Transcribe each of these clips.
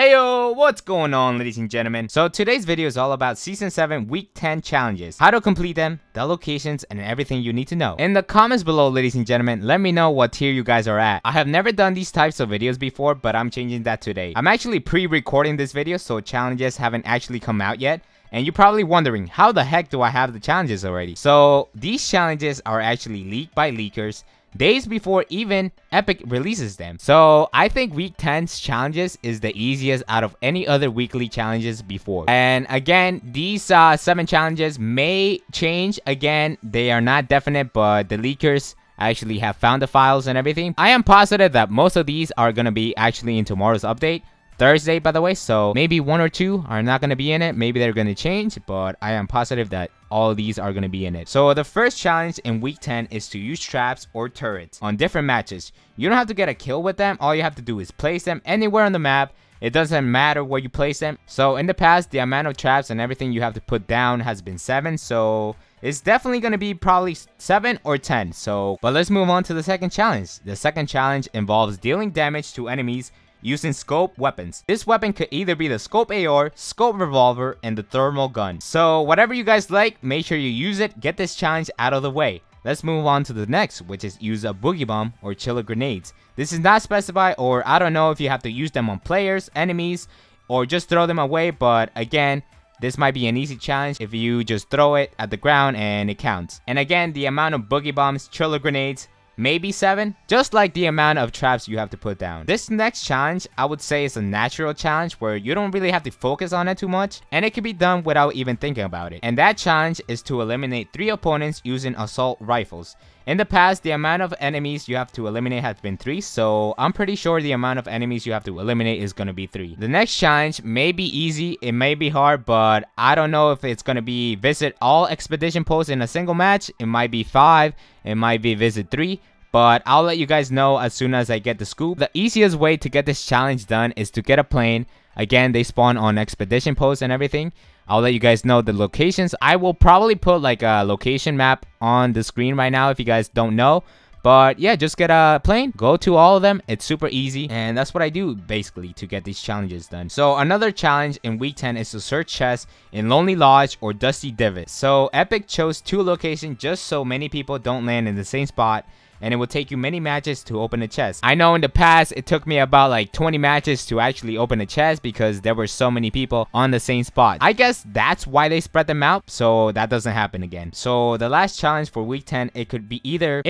Heyo, what's going on, ladies and gentlemen? So today's video is all about Season 7 Week 10 challenges, how to complete them, the locations, and everything you need to know. In the comments below, ladies and gentlemen, let me know what tier you guys are at. I have never done these types of videos before, but I'm changing that today. I'm actually pre-recording this video, so challenges haven't actually come out yet. And you're probably wondering, how the heck do I have the challenges already? So these challenges are actually leaked by leakers days before even Epic releases them. So I think Week 10's challenges is the easiest out of any other weekly challenges before. And again, these 7 challenges may change. Again, they are not definite, but the leakers actually have found the files and everything. I am positive that most of these are going to be actually in tomorrow's update. Thursday, by the way, so maybe 1 or 2 are not going to be in it. Maybe they're going to change, but I am positive that all of these are going to be in it. So the first challenge in Week 10 is to use traps or turrets on different matches. You don't have to get a kill with them. All you have to do is place them anywhere on the map. It doesn't matter where you place them. So in the past, the amount of traps and everything you have to put down has been 7, so it's definitely going to be probably 7 or 10. So, but let's move on to the second challenge. The second challenge involves dealing damage to enemies using scope weapons. This weapon could either be the scope AR, scope revolver, and the thermal gun. So whatever you guys like, make sure you use it. Get this challenge out of the way. Let's move on to the next, which is use a boogie bomb or chiller grenades. This is not specified, or I don't know if you have to use them on players, enemies, or just throw them away, but again, this might be an easy challenge if you just throw it at the ground and it counts. And again, the amount of boogie bombs, chiller grenades, maybe 7, just like the amount of traps you have to put down. This next challenge, I would say, is a natural challenge where you don't really have to focus on it too much, and it can be done without even thinking about it. And that challenge is to eliminate 3 opponents using assault rifles. In the past, the amount of enemies you have to eliminate has been 3, so I'm pretty sure the amount of enemies you have to eliminate is gonna be 3. The next challenge may be easy, it may be hard, but I don't know if it's gonna be visit all expedition posts in a single match. It might be 5, it might be visit 3. But I'll let you guys know as soon as I get the scoop. The easiest way to get this challenge done is to get a plane. Again, they spawn on expedition posts and everything. I'll let you guys know the locations. I will probably put like a location map on the screen right now if you guys don't know. But yeah, just get a plane, go to all of them. It's super easy, and that's what I do basically to get these challenges done. So another challenge in Week 10 is to search chests in Lonely Lodge or Dusty Divot. So Epic chose 2 locations just so many people don't land in the same spot, and it will take you many matches to open a chest. I know in the past it took me about like 20 matches to actually open a chest because there were so many people on the same spot. I guess that's why they spread them out, so that doesn't happen again. So the last challenge for Week 10, it could either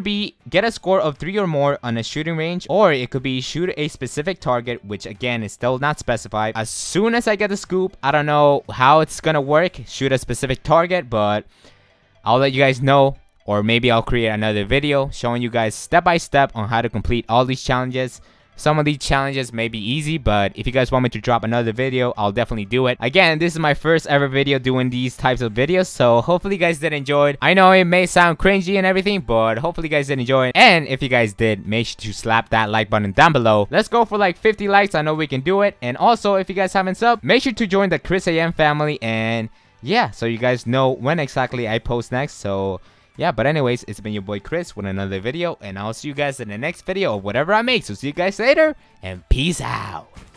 be get a score of 3 or more on a shooting range, or it could be shoot a specific target, which again is still not specified. As soon as I get the scoop, I don't know how it's gonna work, shoot a specific target, but I'll let you guys know. Or maybe I'll create another video showing you guys step by step on how to complete all these challenges. Some of these challenges may be easy, but if you guys want me to drop another video, I'll definitely do it. Again, this is my first ever video doing these types of videos, so hopefully you guys did enjoy. I know it may sound cringy and everything, but hopefully you guys did enjoy it. And if you guys did, make sure to slap that like button down below. Let's go for like 50 likes. I know we can do it. And also, if you guys haven't subbed, make sure to join the Chris AM family. And yeah, so you guys know when exactly I post next. So yeah, but anyways, it's been your boy Chris with another video, and I'll see you guys in the next video of whatever I make. So see you guys later, and peace out.